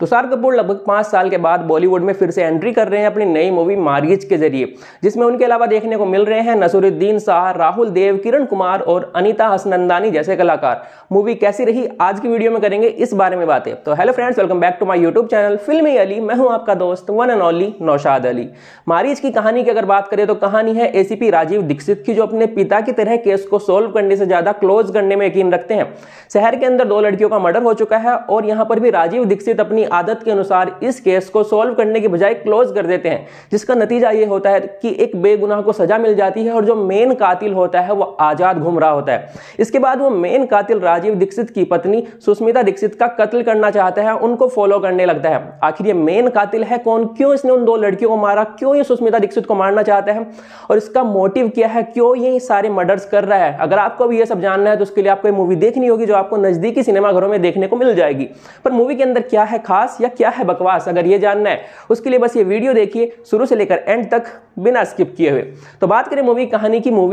तुषार कपूर लगभग 5 साल के बाद बॉलीवुड में फिर से एंट्री कर रहे हैं अपनी नई मूवी मारिच के जरिए, जिसमें उनके अलावा देखने को मिल रहे हैं नसीरुद्दीन शाह, राहुल देव, किरण कुमार और अनीता हसनंदानी जैसे कलाकार। मूवी कैसी रही, आज की वीडियो में करेंगे इस बारे में बातें। तो hello friends, welcome back to my YouTube channel फिल्मी अली। मैं हूं आपका दोस्त one and only Naushad Ali. Marich की कहानी की अगर बात करें तो कहानी है एसीपी राजीव दीक्षित की, जो अपने पिता की तरह केस को सोल्व करने से ज्यादा क्लोज करने में यकीन रखते हैं। शहर के अंदर 2 लड़कियों का मर्डर हो चुका है और यहाँ पर भी राजीव दीक्षित अपनी आदत के अनुसार इस केस को सोल्व करने के बजाय क्लोज कर देते हैं, जिसका नतीजा ये होता है कि एक बेगुनाह को सजा मिल जाती है और जो मेन कातिल होता है वो आजाद घूम रहा होता है। इसके बाद वो मेन कातिल राजीव दीक्षित की पत्नी सुष्मिता दीक्षित का कत्ल करना चाहता है, उनको फॉलो करने लगता है। आखिर ये मेन कातिल है कौन, क्यों इसने उन 2 लड़कियों को मारा, क्यों ये सुष्मिता दीक्षित को मारना चाहता है और इसका मोटिव क्या है, क्यों ये सारे मर्डर्स कर रहा है। अगर आपको भी ये सब जानना है तो उसके लिए आपको मूवी देखनी होगी, जो आपको नजदीकी सिनेमाघरों में देखने को मिल जाएगी। पर मूवी के अंदर क्या है खास या क्या है बकवास, अगर ये जानना है उसके लिए बस ये वीडियो देखिए शुरू से लेकर एंड तक बिना स्किप किए हुए। तो बात करें मूवी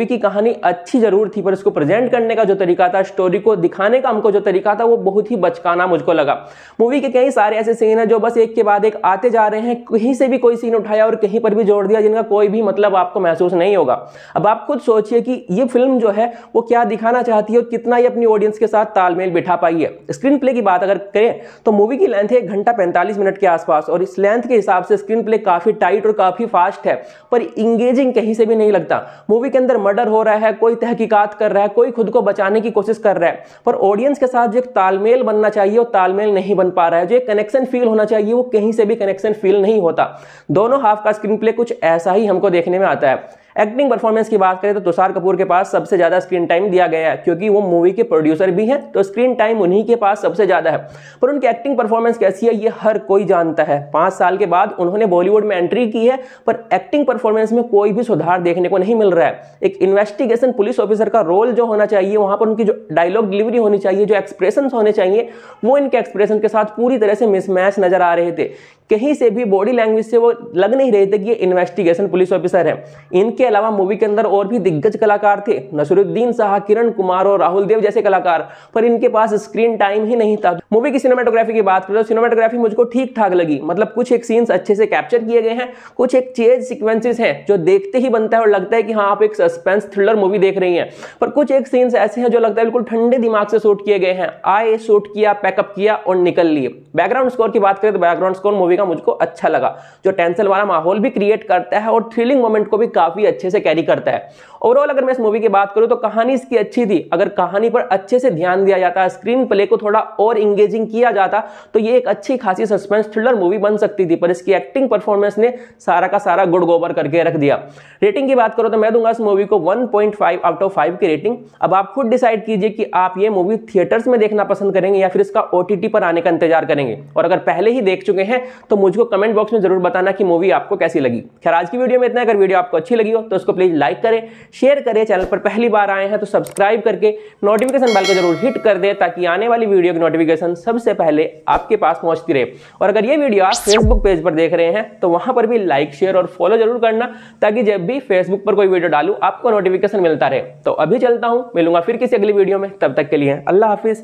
की कहानी अच्छी जरूर थी, पर इसको प्रेजेंट करने का जो तरीका था, स्टोरी को दिखाने का हमको जो तरीका था वो बहुत ही बचकाना मुझको लगा। मूवी के कई सारे ऐसे सीन हैं जो बस एक के बाद एक आते जा रहे हैं, कहीं से भी कोई सीन उठाया और कहीं पर भी जोड़ दिया, जिनका कोई भी मतलब आपको महसूस नहीं होगा। अब आप खुद सोचिए कि ये फिल्म जो है वो क्या दिखाना चाहती है और कितना ये अपनी ऑडियंस के साथ तालमेल बिठा पाई है। स्क्रीन प्ले की बात अगर करें तो मूवी की लेंथ है 1 घंटा 45 मिनट के आसपास और इस लेंथ के हिसाब से स्क्रीन प्ले काफी टाइट और काफी फास्ट है, पर इंगेजिंग कहीं से भी नहीं लगता। मूवी के अंदर मर्डर हो रहा है, कोई तहकीकात कर रहा है, कोई खुद को बचाने की कोशिश कर रहा है, पर ऑडियंस के साथ जो एक तालमेल बनना चाहिए वो तालमेल नहीं बन पा रहा है। जो एक कनेक्शन फील होना चाहिए वो कहीं से भी कनेक्शन फील नहीं होता। दोनों हाफ का स्क्रीन प्ले कुछ ऐसा ही हमको देखने में आता है। एक्टिंग परफॉर्मेंस की बात करें तो तुषार कपूर के पास सबसे ज्यादा स्क्रीन टाइम दिया गया है, क्योंकि वो मूवी के प्रोड्यूसर भी हैं तो स्क्रीन टाइम उन्हीं के पास सबसे ज्यादा है। पर उनकी एक्टिंग परफॉर्मेंस कैसी है ये हर कोई जानता है। 5 साल के बाद उन्होंने बॉलीवुड में एंट्री की है, पर एक्टिंग परफॉर्मेंस में कोई भी सुधार देखने को नहीं मिल रहा है। एक इन्वेस्टिगेशन पुलिस ऑफिसर का रोल जो होना चाहिए, वहां पर उनकी जो डायलॉग डिलीवरी होनी चाहिए, जो एक्सप्रेशन होने चाहिए, वो इनके एक्सप्रेशन के साथ पूरी तरह से मिसमैच नजर आ रहे थे। कहीं से भी बॉडी लैंग्वेज से वो लग नहीं रहे थे कि ये इन्वेस्टिगेशन पुलिस ऑफिसर है। इनके अलावा मूवी के अंदर और भी दिग्गज कलाकार थे, नसीरुद्दीन शाह, किरण कुमार और राहुल देव जैसे कलाकार, पर इनके पास स्क्रीन टाइम ही नहीं था। मूवी की सिनेमेटोग्राफी की बात करें तो सिनेमेटोग्राफी मुझको ठीक ठाक लगी, मतलब कुछ एक सीन्स अच्छे से कैप्चर किए गए हैं, कुछ एक चेज सीक्वेंसेस हैं जो देखते ही बनता है और लगता है कि हाँ आप एक सस्पेंस थ्रिलर मूवी देख रही हैं, पर कुछ एक सीन्स ऐसे हैं जो लगता है बिल्कुल ठंडे दिमाग से शूट किए गए हैं। आए, शूट किया, पैकअप किया और निकल लिए। बैकग्राउंड स्कोर की बात करें तो बैकग्राउंड स्कोर मूवी का मुझको अच्छा लगा, जो टेंशन वाला माहौल भी क्रिएट करता है और थ्रिलिंग मोमेंट को भी काफी अच्छे से कैरी करता है। ओवरऑल अगर मैं इस मूवी की बात करूं तो कहानी इसकी अच्छी थी। अगर कहानी पर अच्छे से ध्यान दिया जाता, स्क्रीन प्ले को थोड़ा और इंगेजिंग किया जाता, तो ये एक अच्छी खासी सस्पेंस थ्रिलर मूवी बन सकती थी, पर इसकी एक्टिंग परफॉर्मेंस ने सारा का सारा गुड़ गोबर करके रख दिया। रेटिंग की बात करो तो मैं दूंगा इस मूवी को 1.5/5 की रेटिंग। अब आप खुद डिसाइड कीजिए कि आप ये मूवी थिएटर्स में देखना पसंद करेंगे या फिर इसका OTT पर आने का इंतजार करेंगे। और अगर पहले ही देख चुके हैं तो मुझको कमेंट बॉक्स में जरूर बताना कि मूवी आपको कैसी लगी। खैर आज की वीडियो में इतना। अगर वीडियो आपको अच्छी लगी हो तो उसको प्लीज लाइक करें, शेयर करें। चैनल पर पहली बार आए हैं तो सब्सक्राइब करके नोटिफिकेशन बेल को जरूर हिट कर दें, ताकि आने वाली वीडियो की नोटिफिकेशन सबसे पहले आपके पास पहुंचती रहे। और अगर ये वीडियो आप फेसबुक पेज पर देख रहे हैं तो वहां पर भी लाइक, शेयर और फॉलो जरूर करना, ताकि जब भी फेसबुक पर कोई वीडियो डालूं आपको नोटिफिकेशन मिलता रहे। तो अभी चलता हूं, मिलूंगा फिर किसी अगली वीडियो में। तब तक के लिए अल्लाह हाफिज,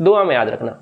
दुआ में याद रखना।